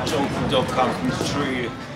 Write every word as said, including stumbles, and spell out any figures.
our children don't come from the tree.